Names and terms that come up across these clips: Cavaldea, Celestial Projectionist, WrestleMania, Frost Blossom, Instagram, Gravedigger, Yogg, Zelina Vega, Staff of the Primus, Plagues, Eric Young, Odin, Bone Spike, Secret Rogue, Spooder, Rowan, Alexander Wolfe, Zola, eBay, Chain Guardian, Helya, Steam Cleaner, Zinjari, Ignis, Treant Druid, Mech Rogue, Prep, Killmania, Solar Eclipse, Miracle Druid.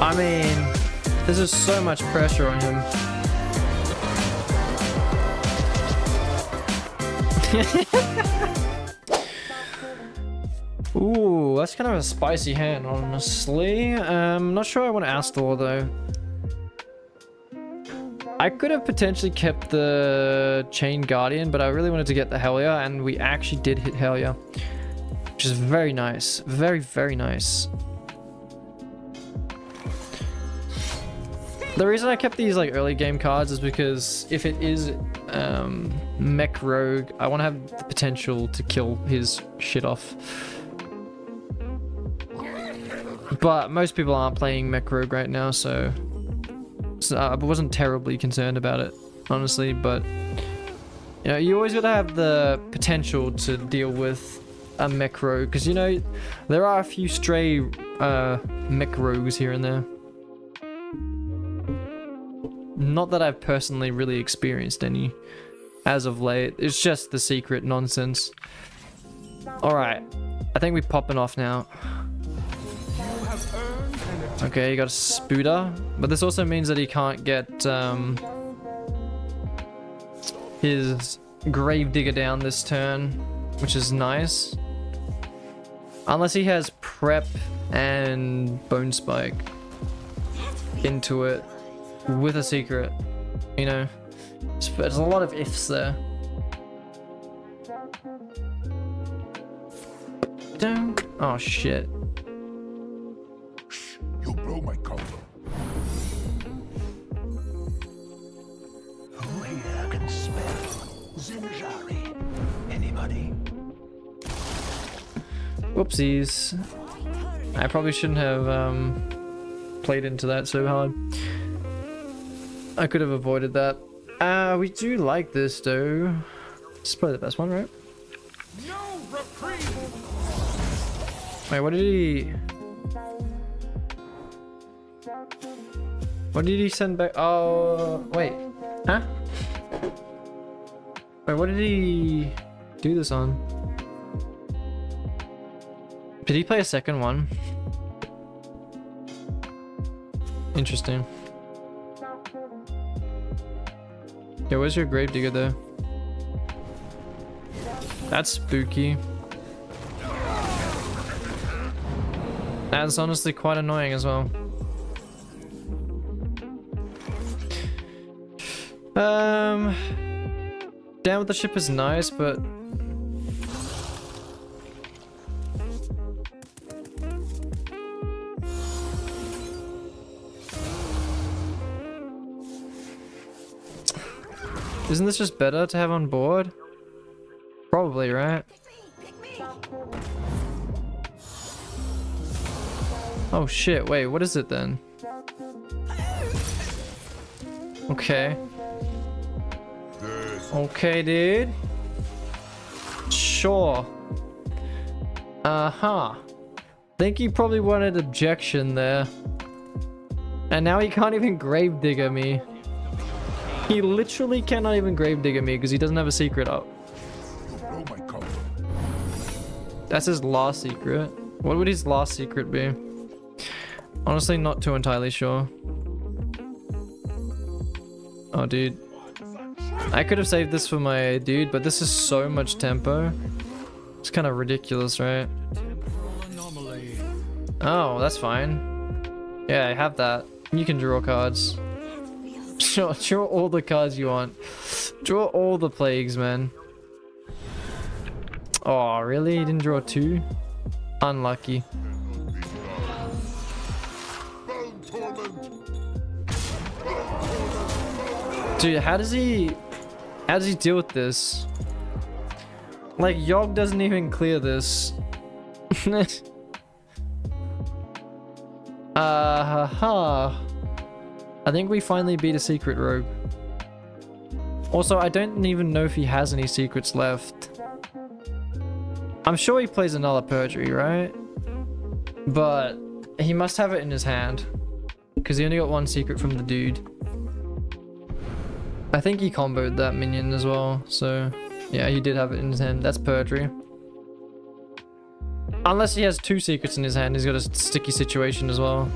I mean, this is so much pressure on him. Ooh, that's kind of a spicy hand, honestly. Not sure I want to outstore though. I could have potentially kept the Chain Guardian, but I really wanted to get the Helya, and we actually did hit Helya, which is very nice. Very, very nice. The reason I kept these like early game cards is because if it is Mech Rogue, I want to have the potential to kill his shit off. But most people aren't playing Mech Rogue right now, so I wasn't terribly concerned about it, honestly. But you know, you always gotta have the potential to deal with a Mech Rogue, because you know there are a few stray Mech Rogues here and there. Not that I've personally really experienced any as of late. It's just the secret nonsense. Alright. I think we're popping off now. Okay, you got a Spooder. But this also means that he can't get his Gravedigger down this turn, which is nice. Unless he has Prep and Bone Spike into it. With a secret, you know, there's a lot of ifs there. Oh shit! You blow my cover. Who here can spell Zinjari? Anybody? Whoopsies! I probably shouldn't have played into that so hard. I could have avoided that. We do like this though. It's probably the best one, right? No reprieve. Wait, what did he send back? Oh wait. Huh? Wait, what did he do this on? Did he play a second one? Interesting. Yeah, where's your Gravedigger there? That's spooky. That's honestly quite annoying as well. Down with the ship is nice, but isn't this just better to have on board? Probably, right? Pick me. Oh shit, wait, what is it then? Okay. Okay, dude. Sure. Uh-huh. Think he probably wanted objection there. And now he can't even Gravedigger me. He literally cannot even Gravedigger me because he doesn't have a secret up. That's his last secret. What would his last secret be? Honestly, not too entirely sure. Oh, dude. I could have saved this for my dude, but this is so much tempo. It's kind of ridiculous, right? Oh, that's fine. Yeah, I have that. You can draw cards. Sure, draw all the cards you want. Draw all the plagues, man. Oh, really? You didn't draw two? Unlucky. Dude, how does he deal with this? Like, Yogg doesn't even clear this. Ha. I think we finally beat a secret rogue. Also, I don't even know if he has any secrets left. I'm sure he plays another perjury, right? But he must have it in his hand, because he only got one secret from the dude. I think he comboed that minion as well, so yeah, he did have it in his hand. That's perjury. Unless he has two secrets in his hand, he's got a sticky situation as well.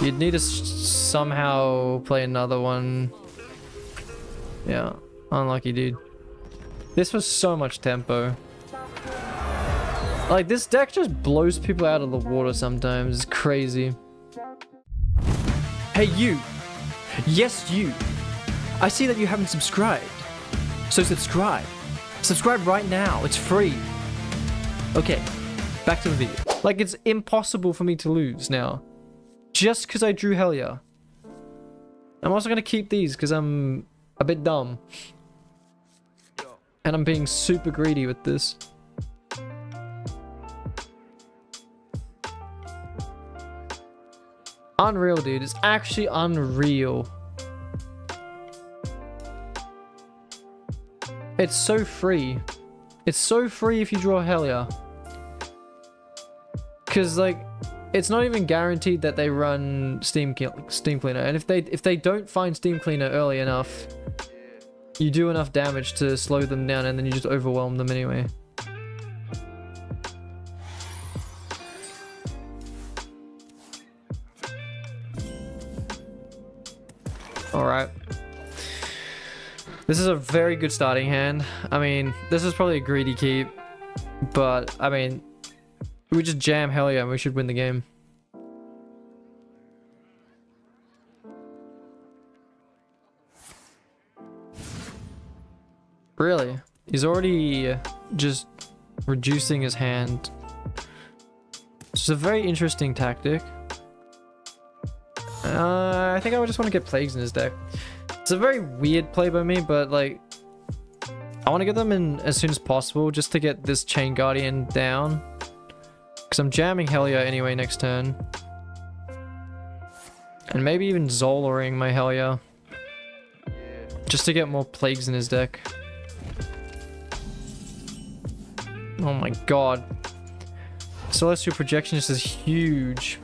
You'd need to somehow play another one. Yeah, unlucky dude. This was so much tempo. Like, this deck just blows people out of the water sometimes. It's crazy. Hey you! Yes you! I see that you haven't subscribed. So subscribe. Subscribe right now. It's free. Okay, back to the video. Like, it's impossible for me to lose now. Just because I drew Helya. I'm also going to keep these because I'm a bit dumb. And I'm being super greedy with this. Unreal, dude. It's actually unreal. It's so free. It's so free if you draw Helya. Because, like, it's not even guaranteed that they run Steam Cleaner. And if they don't find Steam Cleaner early enough, you do enough damage to slow them down and then you just overwhelm them anyway. Alright. This is a very good starting hand. I mean, this is probably a greedy keep. But, I mean, we just jam Helya and we should win the game. Really? He's already just reducing his hand. It's a very interesting tactic. I think I would just want to get Plagues in his deck. It's a very weird play by me, but like, I want to get them in as soon as possible just to get this Chain Guardian down. Because I'm jamming Helya anyway next turn. And maybe even Zola-ing my Helya. Just to get more Plagues in his deck. Oh my god. Celestial Projectionist is huge.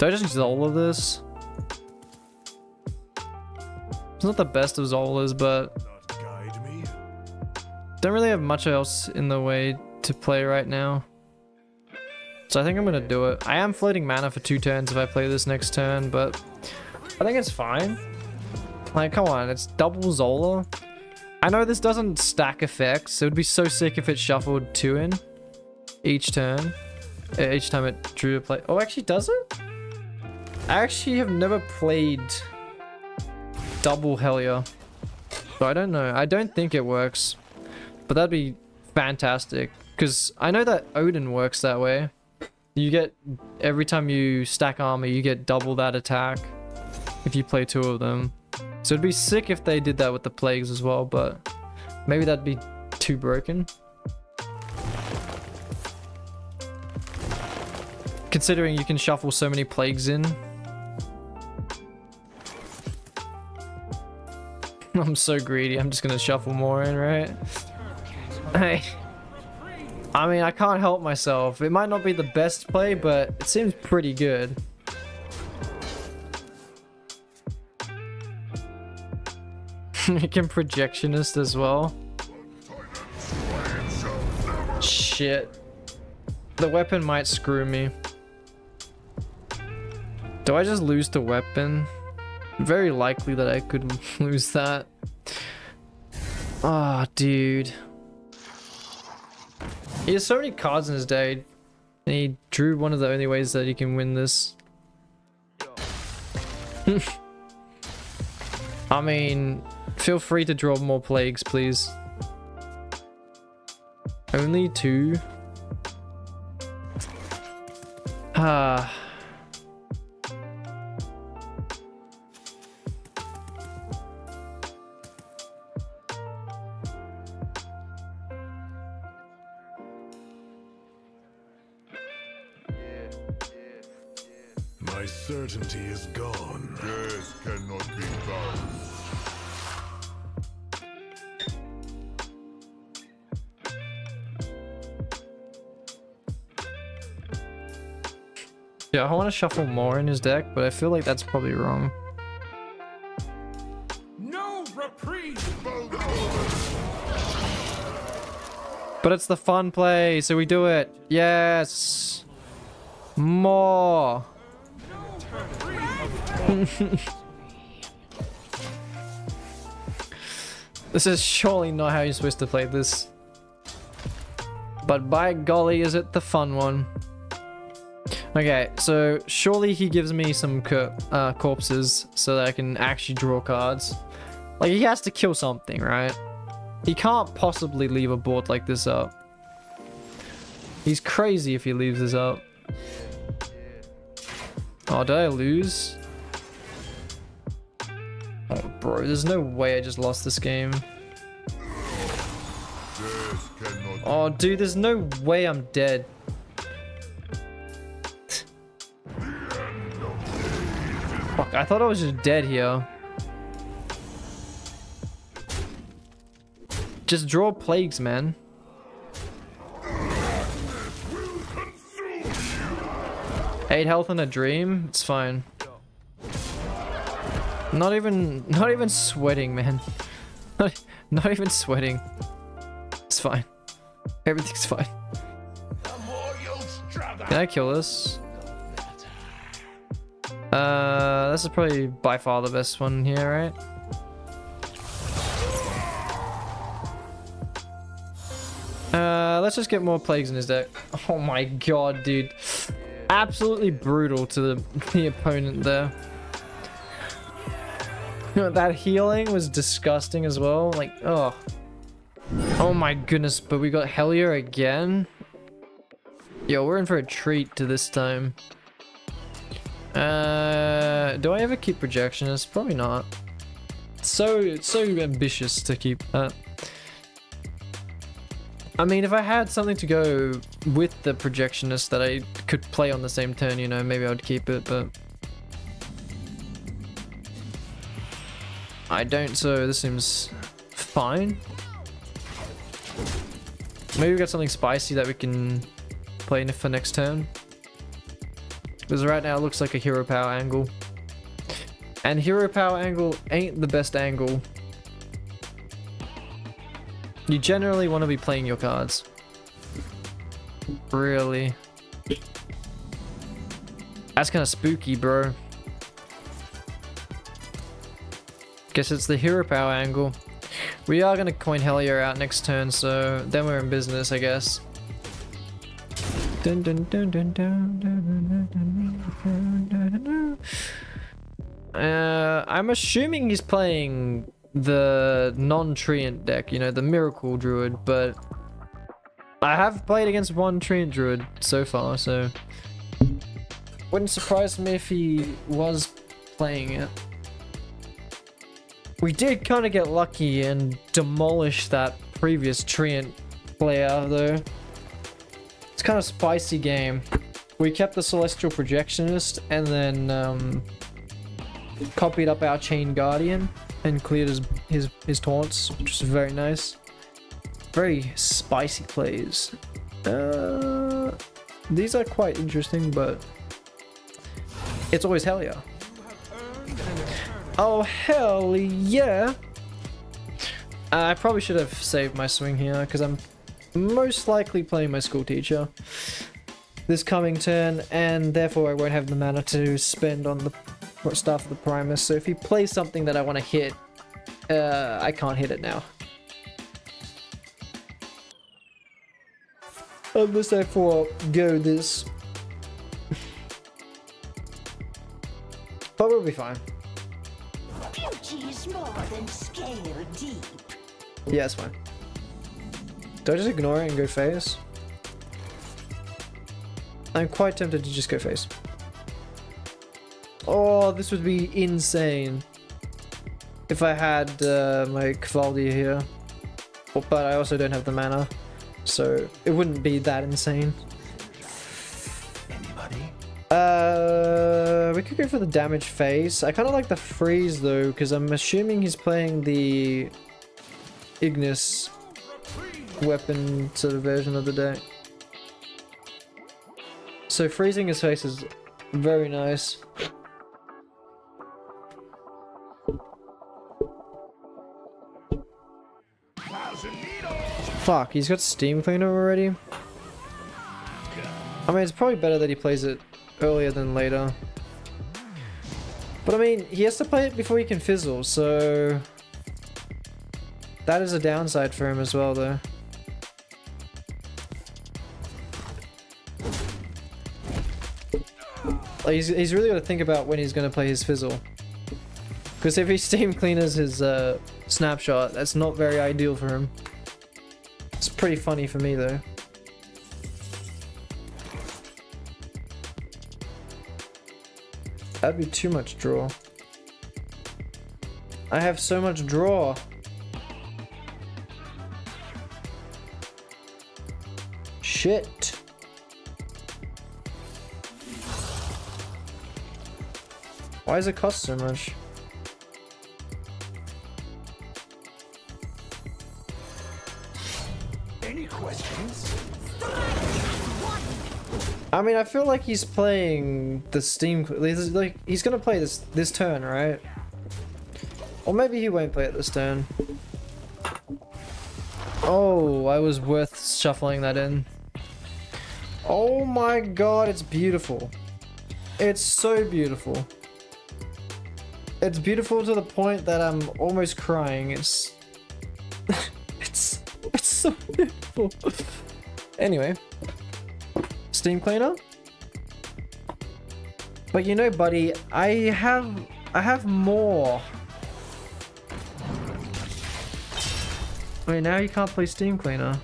Do I just Zola this? It's not the best of Zolas, but don't really have much else in the way to play right now. So I think I'm gonna do it. I am floating mana for 2 turns if I play this next turn, but I think it's fine. Like, come on, it's double Zola. I know this doesn't stack effects. It would be so sick if it shuffled 2 in each turn. Each time it drew a play. Oh, actually, does it? I actually have never played double Helya, so I don't know. I don't think it works, but that'd be fantastic because I know that Odin works that way. You get, every time you stack armor, you get double that attack if you play 2 of them. So it'd be sick if they did that with the Plagues as well, but maybe that'd be too broken. Considering you can shuffle so many Plagues in. I'm so greedy, I'm just gonna shuffle more in, right? Hey, I mean, I can't help myself. It might not be the best play, but it seems pretty good. You can Projectionist as well. Shit. The weapon might screw me. Do I just lose the weapon? Very likely that I could lose that. Ah, oh, dude. He has so many cards in his day. And he drew one of the only ways that he can win this. I mean, feel free to draw more Plagues, please. Only 2. Ah. My certainty is gone. This cannot be balanced. Yeah, I want to shuffle more in his deck, but I feel like that's probably wrong. No reprieve, but it's the fun play, so we do it. Yes, more. This is surely not how you're supposed to play this. But by golly, is it the fun one? Okay, so surely he gives me some corpses so that I can actually draw cards. Like, he has to kill something, right? He can't possibly leave a board like this up. He's crazy if he leaves this up. Oh, did I lose? Oh, bro, there's no way I just lost this game. Oh, dude, there's no way I'm dead. Fuck, I thought I was just dead here. Just draw plagues, man. Eight health in a dream? It's fine. Not even sweating, man. Not even sweating. It's fine. Everything's fine. Can I kill this? This is probably by far the best one here, right? Let's just get more plagues in his deck. Oh my god, dude. Absolutely brutal to the opponent there. That healing was disgusting as well. Like, oh. Oh my goodness, but we got Helya again? Yo, we're in for a treat to this time. Do I ever keep projectionist? Probably not. It's so ambitious to keep that. I mean, if I had something to go with the projectionist that I could play on the same turn, you know, maybe I would keep it, but I don't, so this seems fine. Maybe we've got something spicy that we can play for next turn. Because right now it looks like a hero power angle. And hero power angle ain't the best angle. You generally want to be playing your cards. Really. That's kind of spooky, bro. Guess it's the hero power angle. We are going to coin Helya out next turn, so then we're in business, I guess. Dun, dun, dun, dun, dun, dun, dun, dun, dun. I'm assuming he's playing the non-Treant deck, you know, the Miracle Druid, but I have played against one Treant Druid so far, so wouldn't surprise me if he was playing it. We did kind of get lucky and demolish that previous Treant player, though. It's kind of spicy game. We kept the Celestial Projectionist and then copied up our Chain Guardian and cleared his taunts, which is very nice. Very spicy plays. These are quite interesting, but it's always Helya. Oh hell yeah! I probably should have saved my swing here because I'm most likely playing my school teacher this coming turn, and therefore I won't have the mana to spend on the Staff of the Primus. So if he plays something that I want to hit, I can't hit it now. I must therefore go this. But we'll be fine. Beauty is more than scale deep. Yeah, it's fine. Do I just ignore it and go face? I'm quite tempted to just go face. Oh, this would be insane if I had my Cavaldea here, but I also don't have the mana, so it wouldn't be that insane. Anybody? We could go for the damage phase. I kind of like the freeze though, because I'm assuming he's playing the Ignis weapon sort of version of the deck. So freezing his face is very nice. Fuck, he's got Steam Cleaner already? I mean, it's probably better that he plays it earlier than later. But I mean, he has to play it before he can fizzle, so... that is a downside for him as well, though. Like, he's really got to think about when he's going to play his fizzle. Because if he Steam Cleaners his snapshot, that's not very ideal for him. It's pretty funny for me, though. That'd be too much draw. I have so much draw. Shit. Why does it cost so much? Any questions? I mean, I feel like he's playing the Steam, like he's gonna play this turn, right? Or maybe he won't play it this turn. Oh, I was worth shuffling that in. Oh my god, it's beautiful. It's so beautiful. It's beautiful to the point that I'm almost crying. It's it's so beautiful. Anyway, Steam Cleaner. But you know, buddy, I have more. I mean, now you can't play Steam Cleaner.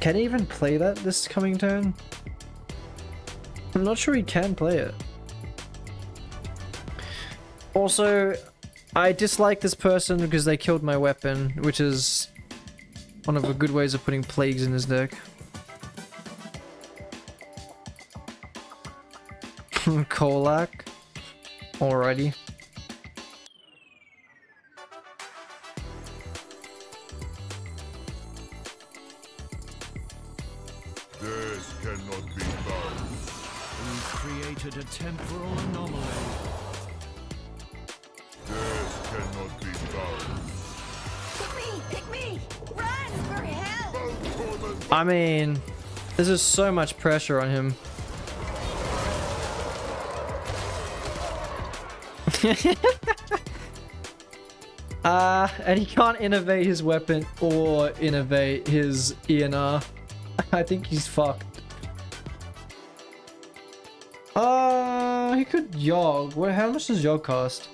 Can he even play that this coming turn? I'm not sure he can play it. Also, I dislike this person because they killed my weapon, which is one of the good ways of putting Plagues in his deck. Kolak. Alrighty. This cannot be done. We've created a temporal anomaly. This cannot be done. Pick me! Run for hell! I mean, this is so much pressure on him. And he can't innovate his weapon or innovate his ENR. I think he's fucked. He could Yogg. What? How much does Yogg cost?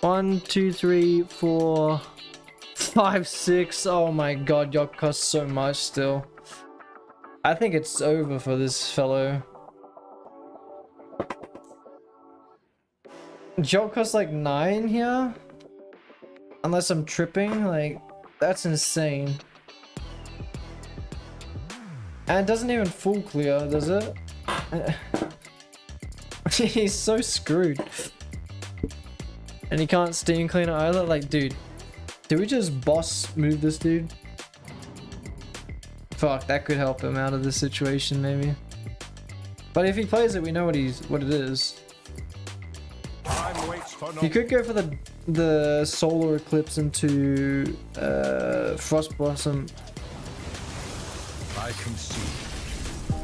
1, 2, 3, 4, 5, 6. Oh my god, Yogg costs so much still. I think it's over for this fellow. Yogg costs like 9 here, unless I'm tripping. Like, that's insane. And it doesn't even full clear, does it? He's so screwed. And he can't Steam Cleaner either. Like, dude, did we just boss move this dude? Fuck, that could help him out of this situation maybe. But if he plays it, we know what it is. You could go for the Solar Eclipse into Frost Blossom. I can see.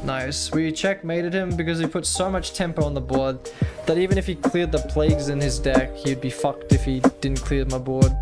Nice. We checkmated him because he put so much tempo on the board that even if he cleared the Plagues in his deck, he'd be fucked if he didn't clear my board.